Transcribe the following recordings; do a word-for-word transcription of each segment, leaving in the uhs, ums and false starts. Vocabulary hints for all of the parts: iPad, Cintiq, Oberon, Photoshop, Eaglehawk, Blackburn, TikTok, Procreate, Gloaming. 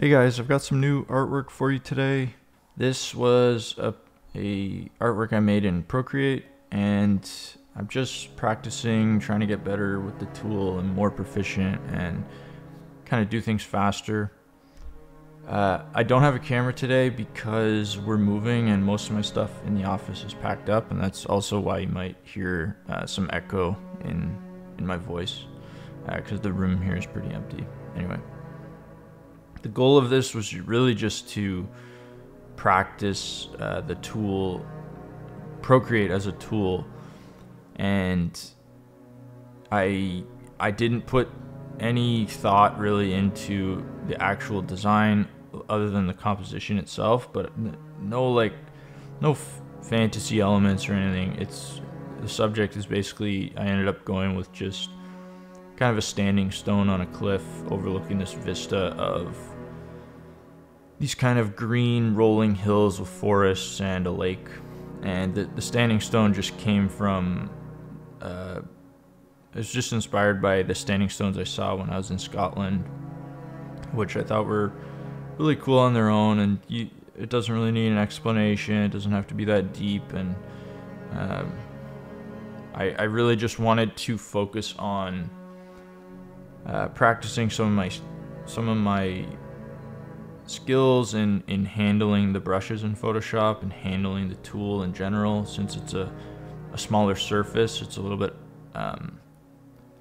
Hey guys, I've got some new artwork for you today. This was a, a artwork I made in Procreate, and I'm just practicing, trying to get better with the tool and more proficient and kind of do things faster. Uh, I don't have a camera today because we're moving and most of my stuff in the office is packed up, and that's also why you might hear uh, some echo in, in my voice because uh, the room here is pretty empty. Anyway. The goal of this was really just to practice uh, the tool, Procreate as a tool, and I I didn't put any thought really into the actual design other than the composition itself, but no like no f fantasy elements or anything. It's the subject is basically I ended up going with just kind of a standing stone on a cliff overlooking this vista of these kind of green rolling hills with forests and a lake. And the, the standing stone just came from, uh, it was just inspired by the standing stones I saw when I was in Scotland, which I thought were really cool on their own. And you, it doesn't really need an explanation. It doesn't have to be that deep. And uh, I, I really just wanted to focus on Uh, practicing some of my some of my skills in, in handling the brushes in Photoshop and handling the tool in general. Since it's a, a smaller surface, it's a little bit um,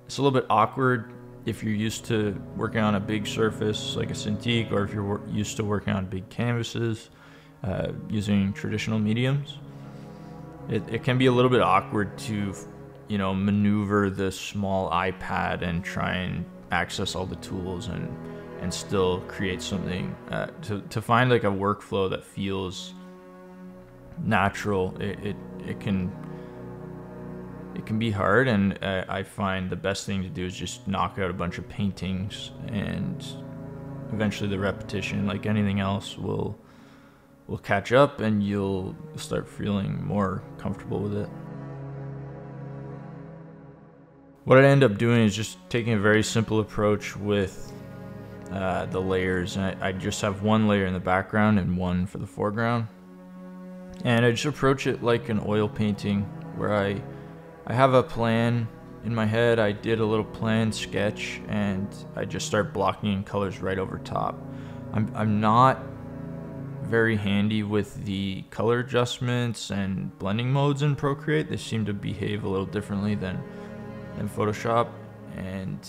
it's a little bit awkward if you're used to working on a big surface like a Cintiq, or if you're used to working on big canvases uh, using traditional mediums. It, it can be a little bit awkward to, you know, maneuver the small iPad and try and access all the tools and and still create something. Uh, to, to find like a workflow that feels natural, it, it, it can it can be hard, and uh, I find the best thing to do is just knock out a bunch of paintings, and eventually the repetition, like anything else, will will catch up and you'll start feeling more comfortable with it. What I end up doing is just taking a very simple approach with uh, the layers. And I, I just have one layer in the background and one for the foreground. And I just approach it like an oil painting, where I, I have a plan in my head. I did a little plan sketch, and I just start blocking in colors right over top. I'm, I'm not very handy with the color adjustments and blending modes in Procreate. They seem to behave a little differently than in Photoshop, and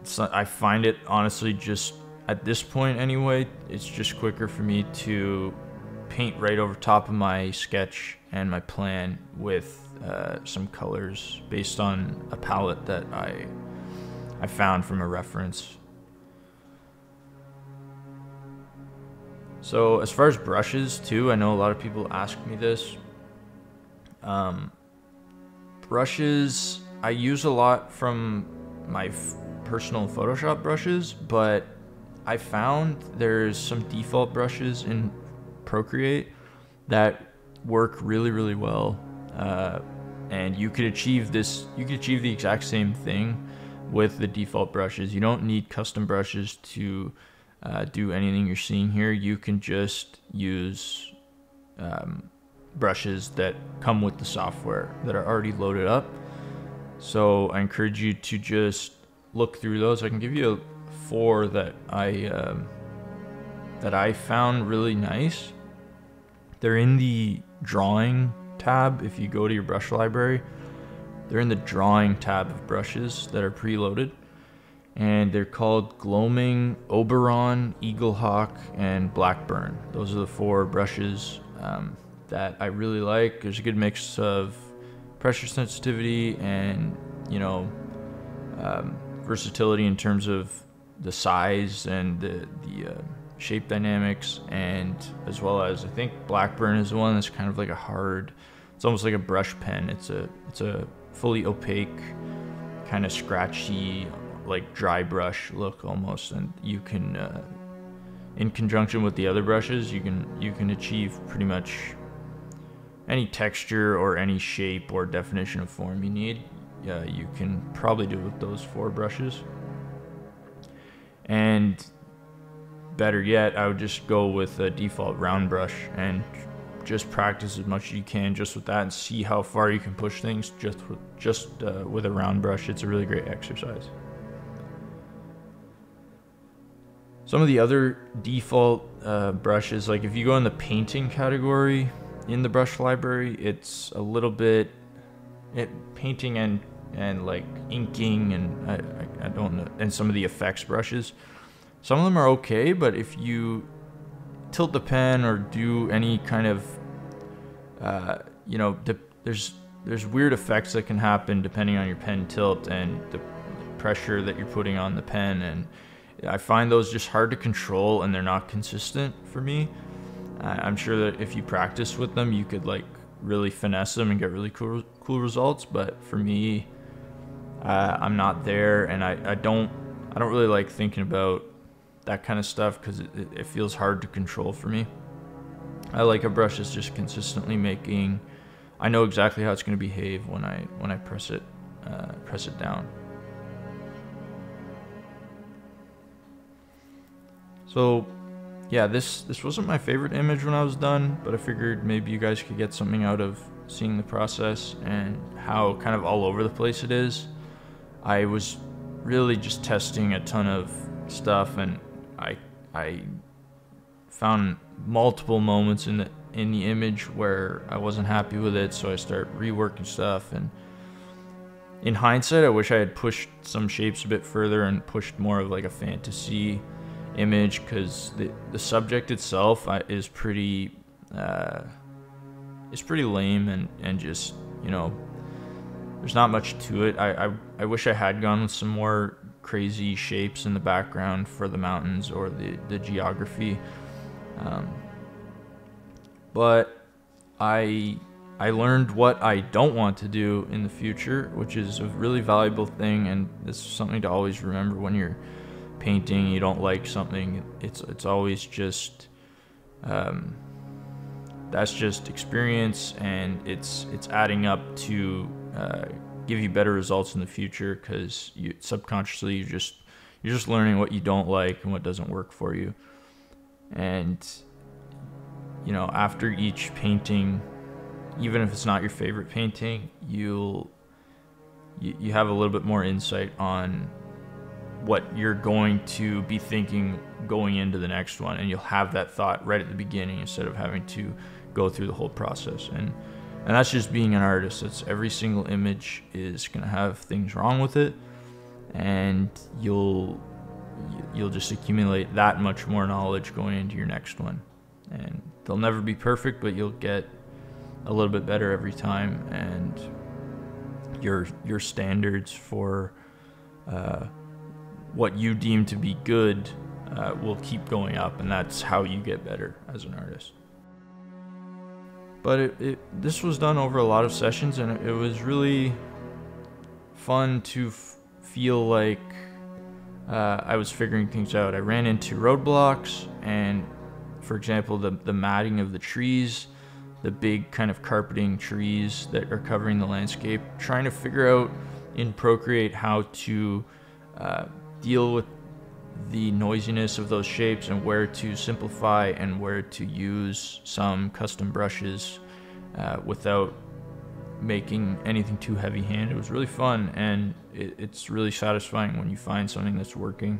it's not, I find it honestly just at this point anyway, it's just quicker for me to paint right over top of my sketch and my plan with uh, some colors based on a palette that I I found from a reference. So as far as brushes too, I know a lot of people ask me this. Um, Brushes, I use a lot from my personal Photoshop brushes, but I found there's some default brushes in Procreate that work really, really well. Uh, and you could achieve this, you could achieve the exact same thing with the default brushes. You don't need custom brushes to uh, do anything you're seeing here. You can just use um, brushes that come with the software that are already loaded up. So I encourage you to just look through those. I can give you four that I um, that I found really nice. They're in the drawing tab. If you go to your brush library, they're in the drawing tab of brushes that are preloaded, and they're called Gloaming, Oberon, Eaglehawk, and Blackburn. Those are the four brushes um, that I really like. There's a good mix of pressure sensitivity and, you know, um, versatility in terms of the size and the, the uh, shape dynamics, and as well as I think Blackburn is the one that's kind of like a hard, it's almost like a brush pen. It's a, it's a fully opaque kind of scratchy, like dry brush look almost, and you can, uh, in conjunction with the other brushes, you can, you can achieve pretty much any texture or any shape or definition of form you need. Uh, you can probably do it with those four brushes. And Better yet, I would just go with a default round brush and just practice as much as you can just with that and see how far you can push things just with, just uh, with a round brush. It's a really great exercise. Some of the other default uh, brushes, like if you go in the painting category in the brush library, it's a little bit it, painting and and like inking and I, I, I don't know, and some of the effects brushes. Some of them are okay, but if you tilt the pen or do any kind of, uh, you know, there's there's weird effects that can happen depending on your pen tilt and the pressure that you're putting on the pen, and I find those just hard to control and they're not consistent for me. I'm sure that if you practice with them, you could like really finesse them and get really cool cool results. But for me, uh, I'm not there, and I, I don't I don't really like thinking about that kind of stuff because it, it feels hard to control for me. I like a brush that's just consistently making. I know exactly how it's going to behave when I when I press it uh, press it down. So, yeah, this this wasn't my favorite image when I was done, but I figured maybe you guys could get something out of seeing the process and how kind of all over the place it is. I was really just testing a ton of stuff, and I I found multiple moments in the in the image where I wasn't happy with it, so I started reworking stuff. And in hindsight, I wish I had pushed some shapes a bit further and pushed more of like a fantasy image, because the the subject itself is pretty uh, it's pretty lame and and just, you know, there's not much to it. I, I I wish I had gone with some more crazy shapes in the background for the mountains or the the geography, um, but I I learned what I don't want to do in the future, which is a really valuable thing, and this is something to always remember when you're painting. You don't like something, it's it's always just um, that's just experience, and it's it's adding up to uh, give you better results in the future, because you subconsciously you just you're just learning what you don't like and what doesn't work for you. And you know, after each painting, even if it's not your favorite painting, you'll you, you have a little bit more insight on what you're going to be thinking going into the next one, and you'll have that thought right at the beginning instead of having to go through the whole process. And and that's just being an artist. That's every single image is gonna have things wrong with it, and you'll you'll just accumulate that much more knowledge going into your next one. And they'll never be perfect, but you'll get a little bit better every time, and your your standards for uh, what you deem to be good uh, will keep going up, and that's how you get better as an artist. But it, it, this was done over a lot of sessions, and it, it was really fun to f feel like uh, I was figuring things out. I ran into roadblocks, and for example, the, the matting of the trees, the big kind of carpeting trees that are covering the landscape, trying to figure out in Procreate how to uh, deal with the noisiness of those shapes and where to simplify and where to use some custom brushes uh, without making anything too heavy-handed. It was really fun, and it, it's really satisfying when you find something that's working.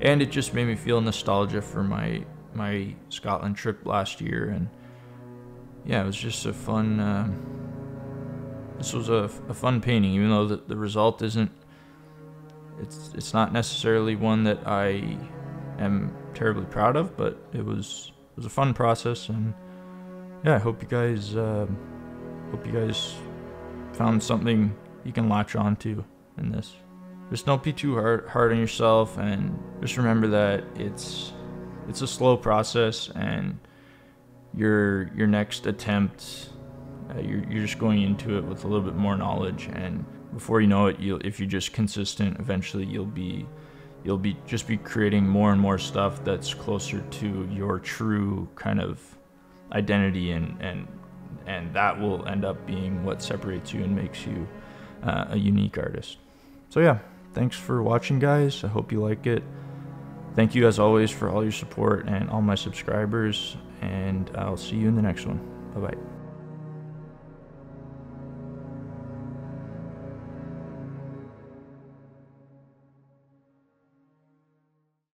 And it just made me feel nostalgia for my my Scotland trip last year, and yeah, it was just a fun. Uh, this was a, a fun painting, even though the, the result isn't. It's it's not necessarily one that I am terribly proud of, but it was it was a fun process, and yeah, I hope you guys uh, hope you guys found something you can latch on to in this. Just don't be too hard hard on yourself, and just remember that it's it's a slow process, and your your next attempt, uh, you're you're just going into it with a little bit more knowledge, and before you know it, you'll, if you're just consistent, eventually you'll be, you'll be just be creating more and more stuff that's closer to your true kind of identity, and and and that will end up being what separates you and makes you uh, a unique artist. So yeah, thanks for watching, guys. I hope you like it. Thank you as always for all your support and all my subscribers, and I'll see you in the next one. Bye-bye.